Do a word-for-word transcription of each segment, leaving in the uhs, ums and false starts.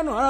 no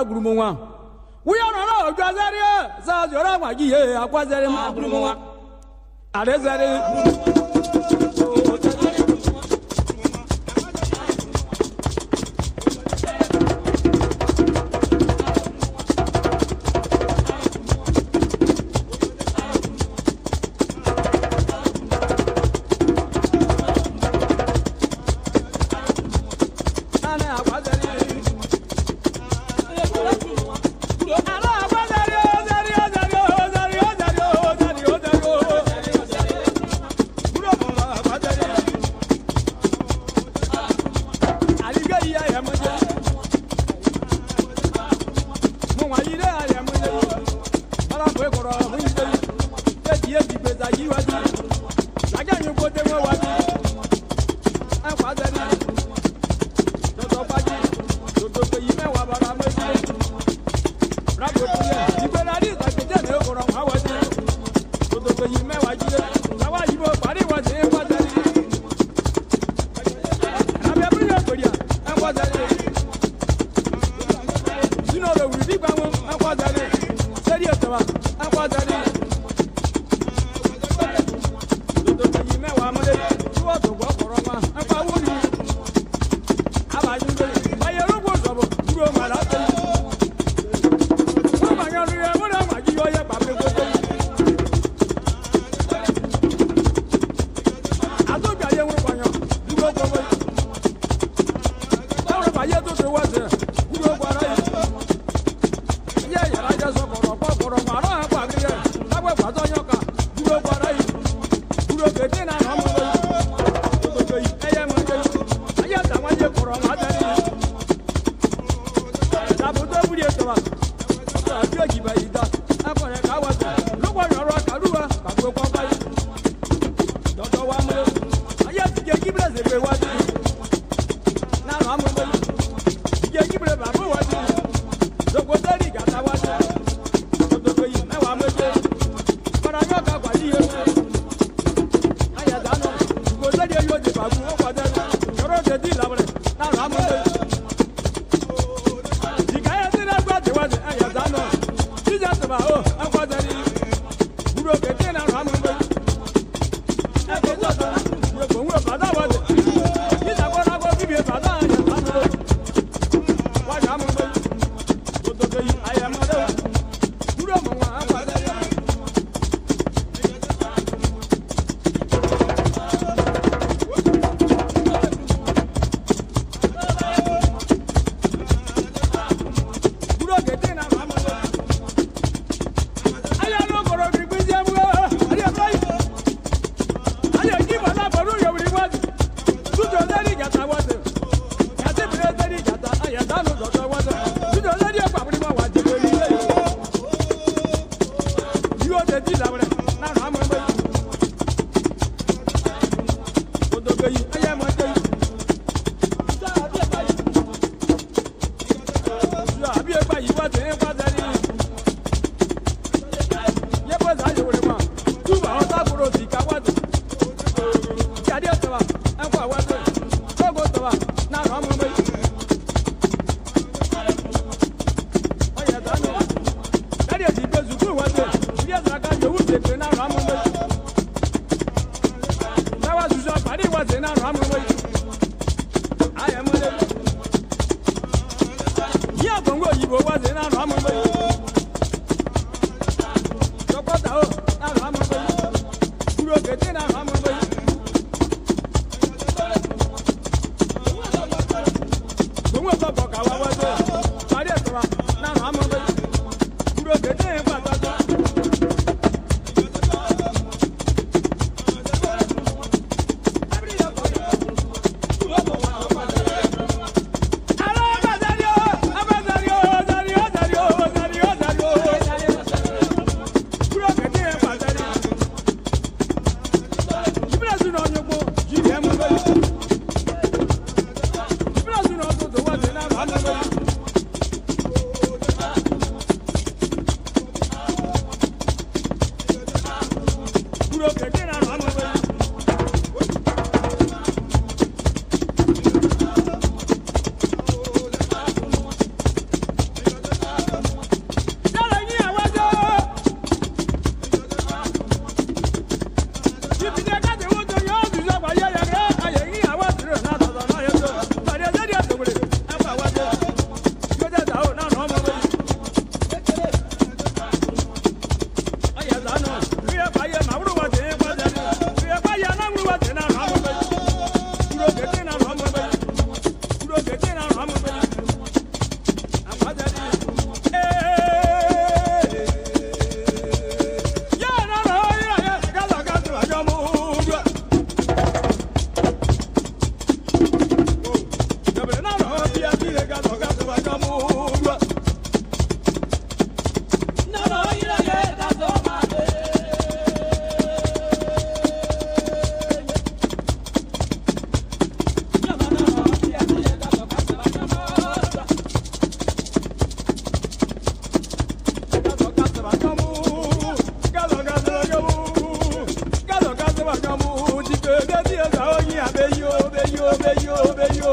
Oh,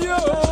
yo!